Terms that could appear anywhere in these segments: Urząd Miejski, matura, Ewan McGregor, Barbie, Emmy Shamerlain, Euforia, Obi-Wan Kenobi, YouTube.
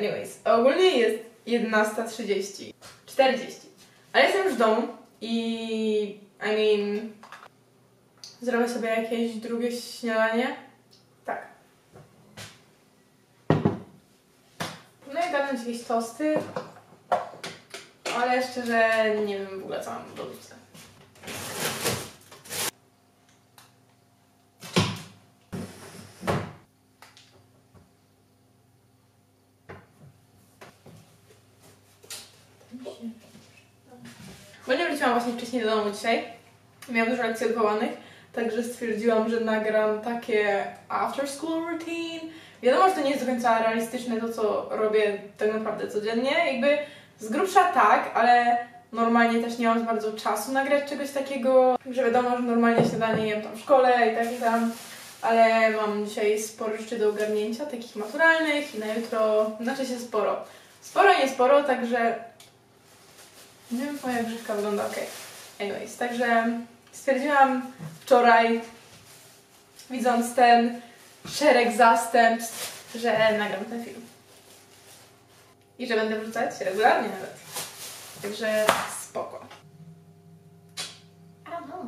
Anyways, ogólnie jest 11:30. 40. Ale jestem już w domu i... zrobię sobie jakieś drugie śniadanie. Tak. No i dam jakieś tosty. Ale szczerze nie wiem w ogóle, co mam w lodówce. Bo nie wróciłam właśnie wcześniej do domu dzisiaj. Miałam dużo lekcji odwołanych, także stwierdziłam, że nagram takie after school routine. Wiadomo, że to nie jest do końca realistyczne to, co robię tak naprawdę codziennie. Jakby z grubsza tak, ale normalnie też nie mam bardzo czasu nagrać czegoś takiego. Także wiadomo, że normalnie śniadanie jem tam w szkole i tak i tam. Ale mam dzisiaj sporo rzeczy do ogarnięcia, takich maturalnych i na jutro, znaczy się sporo. Sporo i niesporo, także... nie wiem, moja grzywka wygląda ok. Anyways, także stwierdziłam wczoraj, widząc ten szereg zastępstw, że nagram ten film. I że będę wrzucać regularnie nawet. Także spoko. I don't know.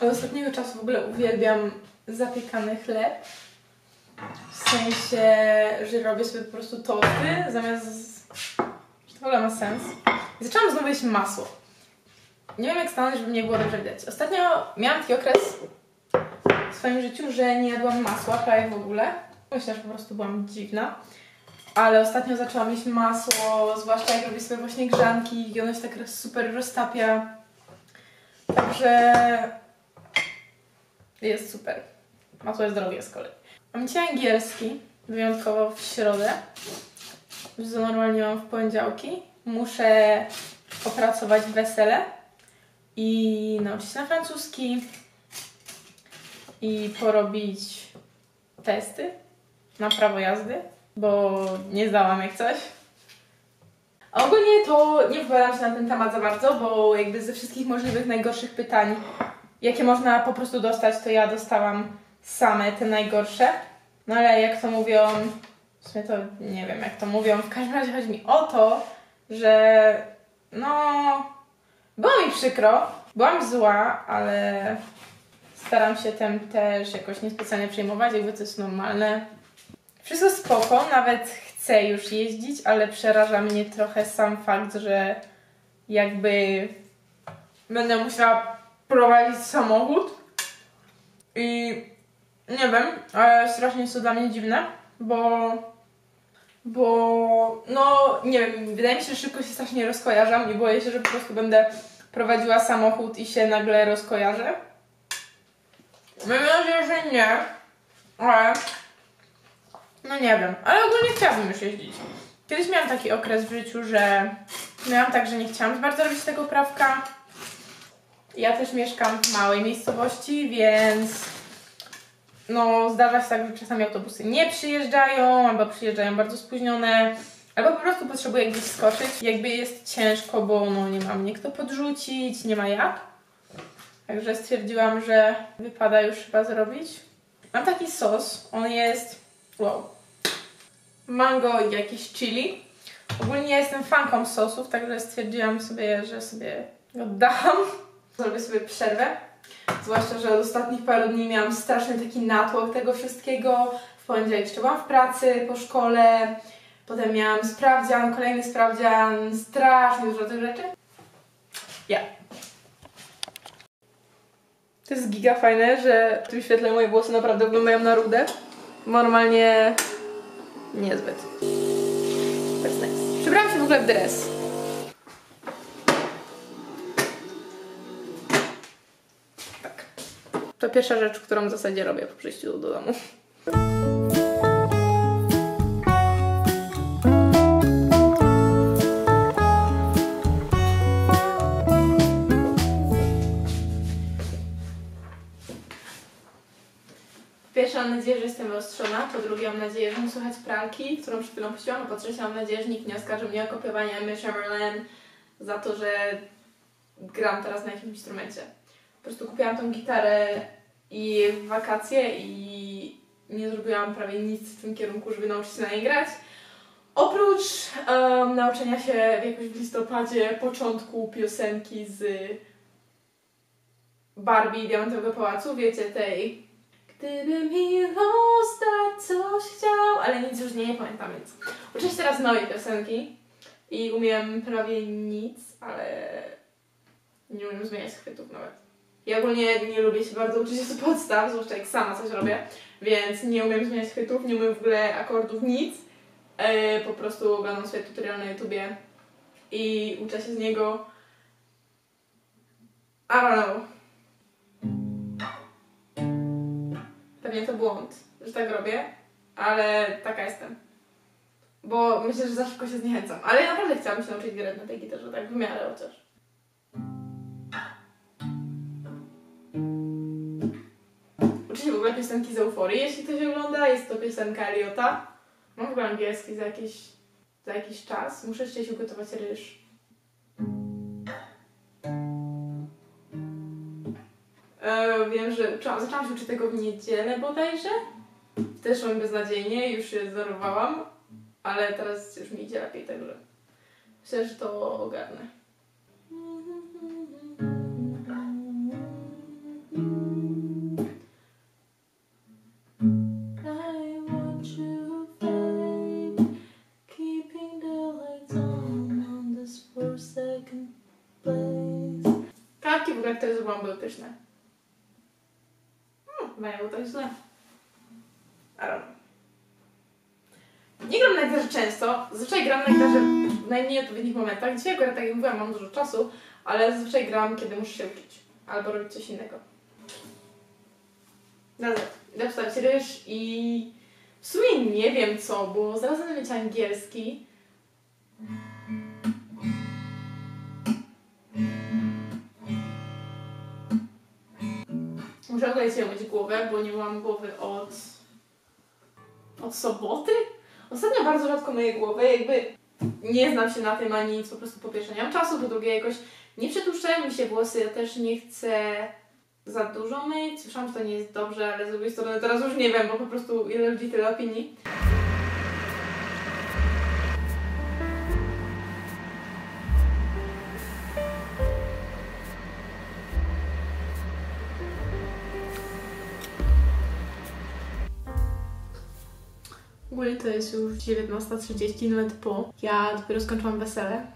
Od ostatniego czasu w ogóle uwielbiam zapiekany chleb. W sensie, że robię sobie po prostu tosty zamiast... to w ogóle ma sens. I zaczęłam znowu jeść masło. Nie wiem jak stanąć, żeby mnie było dobrze widać. Ostatnio miałam taki okres w swoim życiu, że nie jadłam masła prawie w ogóle. Myślę, że po prostu byłam dziwna. Ale ostatnio zaczęłam jeść masło, zwłaszcza jak robię sobie właśnie grzanki i ono się tak super roztapia. Także... jest super. Masło jest drogie z kolei. Mam dzisiaj angielski, wyjątkowo w środę. Już to normalnie mam w poniedziałki. Muszę opracować wesele i nauczyć się na francuski i porobić testy na prawo jazdy, bo nie zdałam jak coś. A ogólnie to nie wypowiadam się na ten temat za bardzo, bo jakby ze wszystkich możliwych najgorszych pytań, jakie można po prostu dostać, to ja dostałam same te najgorsze. No ale jak to mówią, w sumie to nie wiem jak to mówią, w każdym razie chodzi mi o to, że no... było mi przykro, byłam zła, ale staram się tym też jakoś niespecjalnie przejmować, jakby to jest normalne. Wszystko spoko, nawet chcę już jeździć, ale przeraża mnie trochę sam fakt, że jakby będę musiała prowadzić samochód i nie wiem, ale strasznie jest to dla mnie dziwne, bo no nie wiem, wydaje mi się, że szybko się strasznie rozkojarzam i boję się, że po prostu będę prowadziła samochód i się nagle rozkojarzę. Mam nadzieję, że nie, ale no nie wiem, ale ogólnie chciałabym już jeździć. Kiedyś miałam taki okres w życiu, że miałam tak, że nie chciałam bardzo robić tego prawka. Ja też mieszkam w małej miejscowości, więc no zdarza się tak, że czasami autobusy nie przyjeżdżają, albo przyjeżdżają bardzo spóźnione, albo po prostu potrzebuję gdzieś skoczyć. Jakby jest ciężko, bo no nie ma mnie kto podrzucić, nie ma jak. Także stwierdziłam, że wypada już chyba zrobić. Mam taki sos, on jest wow, mango i jakieś chili. Ogólnie ja jestem fanką sosów, także stwierdziłam sobie, że sobie go dam. Zrobię sobie przerwę, zwłaszcza, że od ostatnich paru dni miałam straszny taki natłok tego wszystkiego. W poniedziałek jeszcze byłam w pracy, po szkole, potem miałam sprawdzian, kolejny sprawdzian, strasznie dużo tych rzeczy. Ja. To jest giga fajne, że w tym świetle moje włosy naprawdę wyglądają na rudę. Normalnie niezbyt. That's nice. Przebrałam się w ogóle w dres. To pierwsza rzecz, którą w zasadzie robię po przyjściu do domu. Pierwsza, mam nadzieję, że jestem wyostrzona. Po drugie, mam nadzieję, że nie słychać pralki, którą przed chwilą puściłam. Po trzecie, mam nadzieję, że nikt nie oskarży mnie o kopiowanie Emmy Shamerlain za to, że gram teraz na jakimś instrumencie. Po prostu kupiłam tą gitarę i w wakacje i nie zrobiłam prawie nic w tym kierunku, żeby nauczyć się na niej grać. Oprócz nauczenia się jakoś w listopadzie początku piosenki z Barbie i Diamentowego Pałacu, wiecie, tej "Gdyby miłość dać coś chciał", ale nic już nie pamiętam, więc uczę się teraz nowej piosenki i umiem prawie nic, ale nie umiem zmieniać chwytów nawet. Ja ogólnie nie lubię się bardzo uczyć z podstaw, zwłaszcza jak sama coś robię, więc nie umiem zmieniać chwytów, nie umiem w ogóle akordów, nic. Po prostu oglądam sobie tutorial na YouTubie i uczę się z niego. I don't know. Pewnie to błąd, że tak robię, ale taka jestem. Bo myślę, że za szybko się zniechęcam. Ale ja naprawdę chciałabym się nauczyć grać na tej gitarze, tak w miarę chociaż. Uczy się w ogóle piosenki z Euforii, jeśli ktoś ogląda. Jest to piosenka Eliota. Mam w ogóle angielski za jakiś czas. Muszę jeszcze się ugotować ryż. Wiem, że zaczęłam się uczyć tego w niedzielę bodajże. Też mam beznadziejnie, już się zdarowałam, ale teraz już mi idzie lepiej, także myślę, że to ogarnę. Karki w ogóle, które zrobiłam, były pyszne. Chyba nie było tak źle. Nie gram na gitarze często, zazwyczaj gram na gitarze w najmniej odpowiednich momentach. Dzisiaj akurat, tak jak mówiłam, mam dużo czasu, ale zazwyczaj gram, kiedy muszę się uczyć. Albo robić coś innego. Idę wstawić ryż i w sumie nie wiem co, bo zaraz będę mieć angielski. Muszę odleć się umyć głowę, bo nie mam głowy od soboty? Ostatnio bardzo rzadko myję głowę, jakby nie znam się na tym ani nic, po prostu po pierwsze nie mam czasu, po drugie jakoś nie przetłuszczają mi się włosy, ja też nie chcę za dużo myć. Słyszałam, że to nie jest dobrze, ale z drugiej strony teraz już nie wiem, bo po prostu ile ludzi, tyle opinii. Ogólnie to jest już 19:30, nawet po. Ja dopiero skończyłam wesele.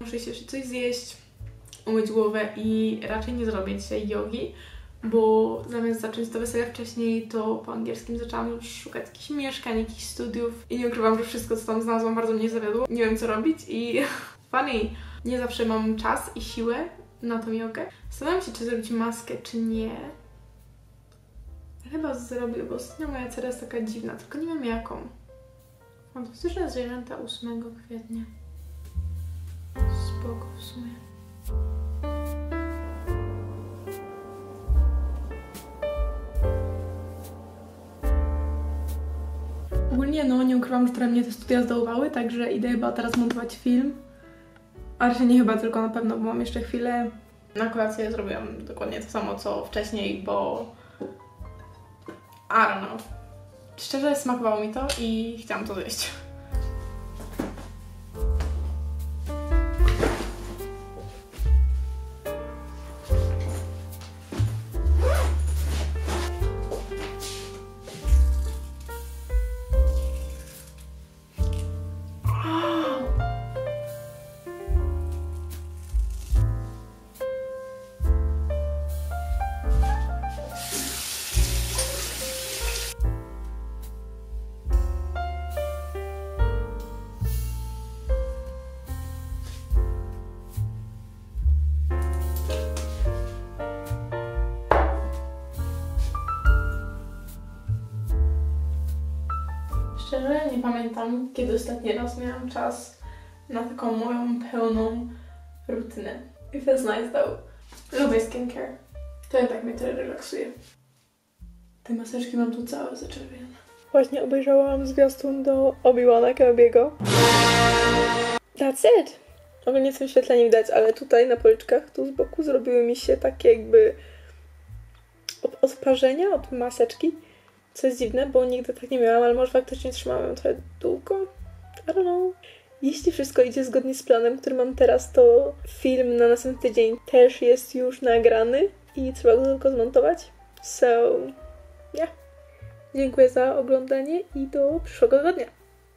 Muszę się jeszcze coś zjeść, umyć głowę i raczej nie zrobię dzisiaj jogi, bo zamiast zacząć to wesele wcześniej, to po angielskim zaczęłam już szukać jakichś mieszkań, jakichś studiów i nie ukrywam, że wszystko co tam znalazłam bardzo mnie zawiodło. Nie wiem co robić i funny, nie zawsze mam czas i siłę na tą jogę. Zastanawiam się, czy zrobić maskę, czy nie. Chyba zrobię, bo ostatnio moja cera jest taka dziwna, tylko nie wiem jaką. Fantastyczne zwierzęta 8 kwietnia. Spoko w sumie. Ogólnie no, nie ukrywam, że trochę mnie te studia zdołowały, także idę chyba teraz montować film. A raczej nie chyba, tylko na pewno, bo mam jeszcze chwilę. Na kolację zrobiłam dokładnie to samo, co wcześniej, bo... I don't know. Szczerze smakowało mi to i chciałam to zjeść. Szczerze nie pamiętam, kiedy ostatni raz miałam czas na taką moją pełną rutynę. It feels nice though. Lubię skincare. To i tak mnie to relaksuje. Te maseczki mam tu całe zaczerwione. Właśnie obejrzałam zwiastun do Obi-Wana Kenobiego. That's it! Ogólnie w tym świetle nie widać, ale tutaj na policzkach, tu z boku zrobiły mi się takie jakby od parzenia, od maseczki. Co jest dziwne, bo nigdy tak nie miałam, ale może faktycznie trzymałam ją trochę długo. I don't know. Jeśli wszystko idzie zgodnie z planem, który mam teraz, to film na następny dzień też jest już nagrany i trzeba go tylko zmontować. So, yeah. Dziękuję za oglądanie i do przyszłego tygodnia.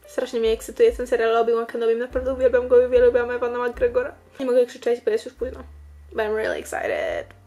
Strasznie mnie ekscytuje ten serial o Obi-Wan Kenobim. Naprawdę uwielbiam go i uwielbiam Ewana McGregora. Nie mogę krzyczeć, bo jest już późno. But I'm really excited.